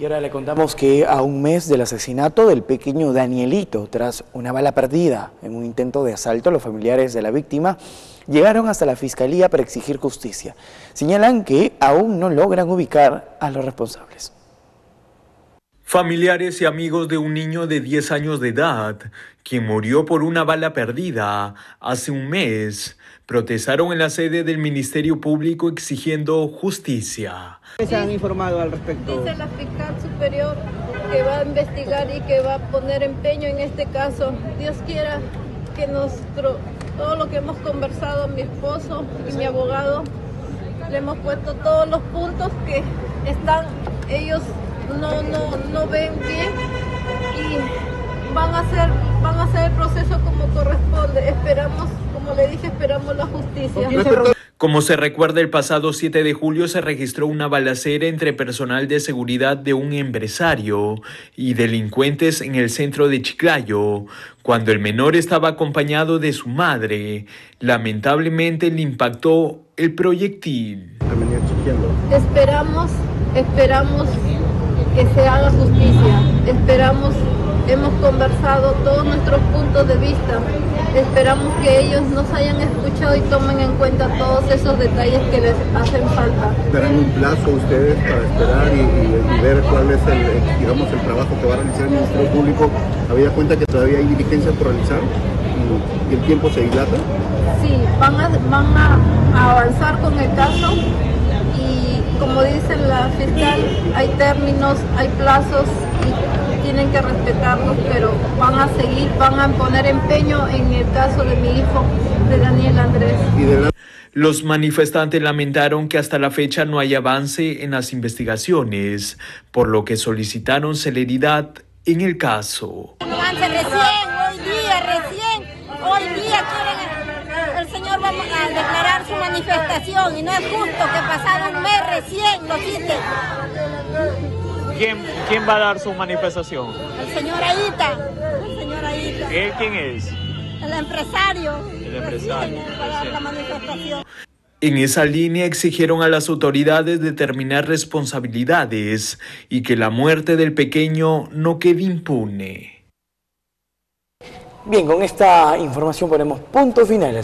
Y ahora le contamos que a un mes del asesinato del pequeño Danielito, tras una bala perdida en un intento de asalto, los familiares de la víctima llegaron hasta la fiscalía para exigir justicia. Señalan que aún no logran ubicar a los responsables. Familiares y amigos de un niño de 10 años de edad, quien murió por una bala perdida hace un mes, protestaron en la sede del Ministerio Público exigiendo justicia. ¿Qué se han informado al respecto? Dice la fiscal superior que va a investigar y que va a poner empeño en este caso. Dios quiera que todo lo que hemos conversado, mi esposo y mi abogado, le hemos puesto todos los puntos que están ellos... No ven bien y van a hacer el proceso como corresponde. Esperamos, como le dije, esperamos la justicia. Como se recuerda, el pasado 7 de julio se registró una balacera entre personal de seguridad de un empresario y delincuentes en el centro de Chiclayo, cuando el menor estaba acompañado de su madre. Lamentablemente le impactó el proyectil. Esperamos que se haga justicia, hemos conversado todos nuestros puntos de vista, esperamos que ellos nos hayan escuchado y tomen en cuenta todos esos detalles que les hacen falta. ¿Darán un plazo ustedes para esperar y ver cuál es el trabajo que va a realizar el Ministerio Público, habida cuenta que todavía hay diligencias por realizar y el tiempo se dilata? Sí, van a avanzar con el caso. Como dice la fiscal, hay términos, hay plazos y tienen que respetarlos, pero van a poner empeño en el caso de mi hijo, de Daniel Andrés. Los manifestantes lamentaron que hasta la fecha no hay avance en las investigaciones, por lo que solicitaron celeridad en el caso. Hoy día quieren, el señor va a declarar su manifestación y no es justo que pasado un mes recién lo quiten. ¿Quién va a dar su manifestación? El señor Aita. ¿Él quién es? El empresario. Va a dar la manifestación. En esa línea exigieron a las autoridades determinar responsabilidades y que la muerte del pequeño no quede impune. Bien, con esta información ponemos punto final.